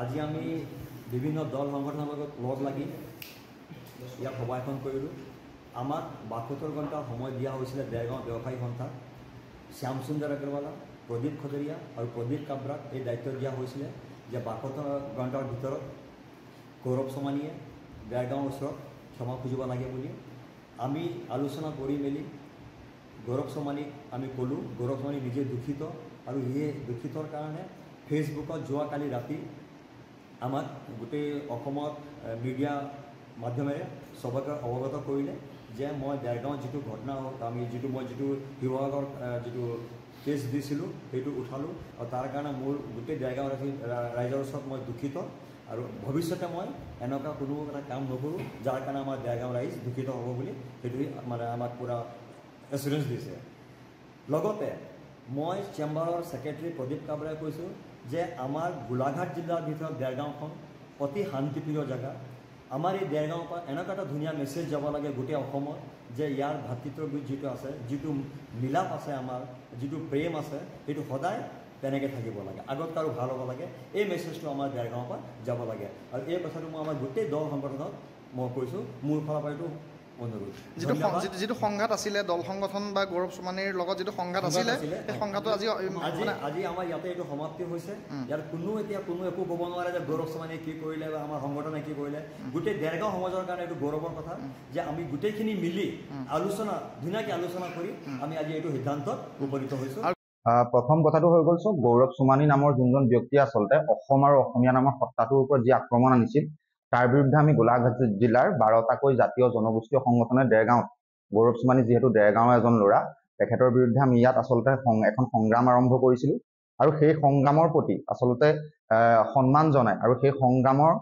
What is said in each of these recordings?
আজি আমি বিভিন্ন দল সংগঠনৰ লগত লগ লাগি ইয়াক সভা এখন কৰিলোঁ। আমাক ৭২ ঘণ্টা সময় দিয়া হৈছিলে ডেৰগাঁও ব্যৱসায়ী সন্থা, শ্যামসুন্দৰ আগৰৱালা, প্ৰদীপ খদৰীয়া আৰু প্ৰদীপ কাব্ৰাক এই দায়িত্ব দিয়া হৈছিলে যে ৭২ ঘণ্টাৰ ভিতৰত গৌৰৱ সোমানীয়ে ডেৰগাঁৱৰ ওচৰত ক্ষমা খুজিব লাগে বুলি আমি আলোচনা কৰি মেলি গৌৰৱ সোমানীক আমি ক'লোঁ। গৌৰৱ সোমানী নিজে দুখিত আৰু এই দুখিতৰ কাৰণে ফেচবুকত যোৱাকালি ৰাতি আমাক গোটেই অসমত মিডিয়া মাধ্যমেৰে সবকে অৱগত কৰিলে যে মই ডেৰগাঁৱত যিটো ঘটনা হ'ল, আমি যিটো শিৱসাগৰ যিটো কেছ দিছিলোঁ সেইটো উঠালোঁ আৰু তাৰ কাৰণে মোৰ গোটেই ডেৰগাঁও ৰাইজৰ ওচৰত মই দুখিত আৰু ভৱিষ্যতে মই এনেকুৱা কোনো এটা কাম নকৰোঁ যাৰ কাৰণে আমাৰ ডেৰগাঁও ৰাইজ দুখিত হ'ব বুলি সেইটোৱে মানে আমাক পূৰা এছুৰেঞ্চ দিছে। লগতে মই চেম্বাৰৰ ছেক্ৰেটাৰী প্ৰদীপ কাবৰাই কৈছোঁ যে আমাৰ গোলাঘাট জিলাৰ ভিতৰত ডেৰগাঁওখন অতি শান্তিপ্ৰিয় জেগা। আমাৰ এই ডেৰগাঁৱৰ পৰা এনেকুৱা এটা ধুনীয়া মেছেজ যাব লাগে গোটেই অসমত যে ইয়াৰ ভাতৃত্ববোধ যিটো আছে, যিটো মিলাপ আছে, আমাৰ যিটো প্ৰেম আছে, সেইটো সদায় তেনেকৈ থাকিব লাগে, আগত আৰু ভাল হ'ব লাগে। এই মেছেজটো আমাৰ ডেৰগাঁৱৰ পৰা যাব লাগে আৰু এই কথাটো মই আমাৰ গোটেই দল সংগঠনত মই কৈছোঁ। মোৰ ফালৰ পৰা এইটো অনুৰোধ, যিটো সংঘাত আছিলে দল সংগঠন বা গৌৰৱ সোমানীৰ লগত যিটো সংঘাত আছিলে, সেই সংঘাতটো আজি আমাৰ ইয়াতে এইটো সমাপ্তি হৈছে। ইয়াৰ কোনো একো ক'ব নোৱাৰে যে গৌৰৱ সোমানীয়ে কি কৰিলে বা আমাৰ সংগঠনে কি কৰিলে। গোটেই ডেৰগাঁও সমাজৰ কাৰণে এইটো গৌৰৱৰ কথা যে আমি গোটেইখিনি মিলি ধুনীয়াকৈ আলোচনা কৰি আমি আজি এইটো সিদ্ধান্তত উপনীত হৈছোঁ। প্ৰথম কথাটো হৈ গ'ল, গৌৰৱ সোমানী নামৰ যোনজন ব্যক্তি আচলতে অসম আৰু অসমীয়া নামৰ সত্তাটোৰ ওপৰত যি আক্ৰমণ আনিছিল, তাৰ বিৰুদ্ধে আমি গোলাঘাট জিলাৰ ১২টাকৈ জাতীয় জনগোষ্ঠীয় সংগঠনে ডেৰগাঁৱত, গৌৰৱ সোমানী যিহেতু ডেৰগাঁৱৰ এজন ল'ৰা, তেখেতৰ বিৰুদ্ধে আমি ইয়াত আচলতে এখন সংগ্ৰাম আৰম্ভ কৰিছিলোঁ আৰু সেই সংগ্ৰামৰ প্ৰতি আচলতে সন্মান জনাই আৰু সেই সংগ্ৰামৰ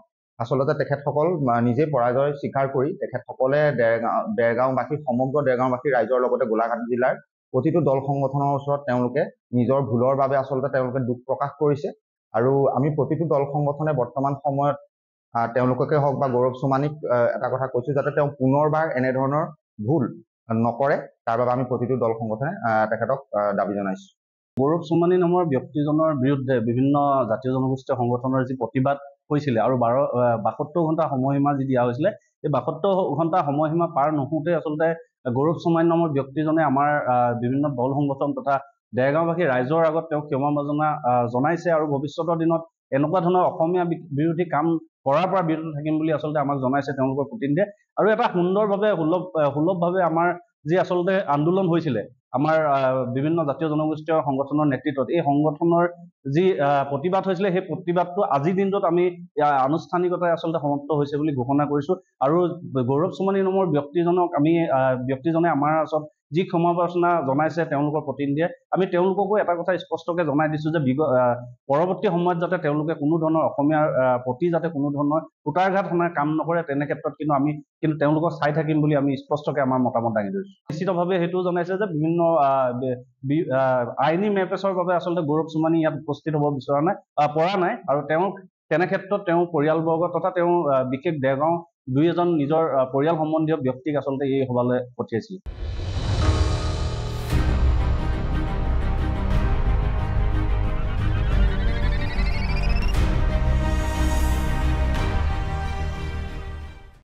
আচলতে তেখেতসকল নিজেই পৰাজয় স্বীকাৰ কৰি তেখেতসকলে ডেৰগাঁওবাসী, সমগ্ৰ ডেৰগাঁওবাসী ৰাইজৰ লগতে গোলাঘাট জিলাৰ প্ৰতিটো দল সংগঠনৰ ওচৰত তেওঁলোকে নিজৰ ভুলৰ বাবে আচলতে তেওঁলোকে দুখ প্ৰকাশ কৰিছে আৰু আমি প্ৰতিটো দল সংগঠনে বৰ্তমান সময়ত তেওঁলোককে হওক বা গৌৰৱ সোমানীক এটা কথা কৈছোঁ যাতে তেওঁ পুনৰবাৰ এনেধৰণৰ ভুল নকৰে, তাৰ বাবে আমি প্ৰতিটো দল সংগঠনে তেখেতক দাবী জনাইছোঁ। গৌৰৱ সোমানী নামৰ ব্যক্তিজনৰ বিৰুদ্ধে বিভিন্ন জাতীয় জনগোষ্ঠীয় সংগঠনৰ যি প্ৰতিবাদ হৈছিলে আৰু ৭২ ঘণ্টা সময়সীমা যি দিয়া হৈছিলে, এই ৭২ ঘণ্টা সময়সীমা পাৰ নহওঁতে আচলতে গৌৰৱ সোমানী নামৰ ব্যক্তিজনে আমাৰ বিভিন্ন দল সংগঠন তথা ডেৰগাঁওবাসী ৰাইজৰ আগত তেওঁ ক্ষমা যাচনা জনাইছে আৰু ভৱিষ্যতৰ দিনত এনেকুৱা ধৰণৰ অসমীয়া বিৰোধী কাম কৰাৰ পৰা বিৰত থাকিম বুলি আচলতে আমাক জনাইছে তেওঁলোকৰ প্ৰতিনিধিয়ে। আৰু এটা সুন্দৰভাৱে সুলভভাৱে আমাৰ যি আচলতে আন্দোলন হৈছিলে আমাৰ বিভিন্ন জাতীয় জনগোষ্ঠীয় সংগঠনৰ নেতৃত্বত, এই সংগঠনৰ যি প্ৰতিবাদ হৈছিলে, সেই প্ৰতিবাদটো আজিৰ দিনটোত আমি আনুষ্ঠানিকতাই আচলতে সমাপ্ত হৈছে বুলি ঘোষণা কৰিছোঁ আৰু গৌৰৱ সোমানী নামৰ ব্যক্তিজনে আমাৰ ওচৰত যি ক্ষমা প্ৰাৰ্থনা জনাইছে তেওঁলোকৰ প্ৰতিনিধিয়ে, আমি তেওঁলোককো এটা কথা স্পষ্টকৈ জনাই দিছোঁ যে পৰৱৰ্তী সময়ত যাতে তেওঁলোকে কোনো ধৰণৰ অসমীয়াৰ প্ৰতি যাতে কোনো ধৰণৰ কুটাৰঘাত সনাৰ কাম নকৰে, তেনে ক্ষেত্ৰত কিন্তু তেওঁলোকক চাই থাকিম বুলি আমি স্পষ্টকৈ আমাৰ মতামত দাঙি ধৰিছোঁ। নিশ্চিতভাৱে সেইটোও জনাইছে যে বিভিন্ন আইনী মেৰপেচৰ বাবে আচলতে গৌৰৱ সোমানী ইয়াত উপস্থিত হ'ব পৰা নাই আৰু তেওঁক তেনে ক্ষেত্ৰত তেওঁ পৰিয়ালবৰ্গ তথা তেওঁ বিশেষ ডেৰগাঁও দুই এজন নিজৰ পৰিয়াল সম্বন্ধীয় ব্যক্তিক আচলতে এই সভালৈ পঠিয়াইছিল।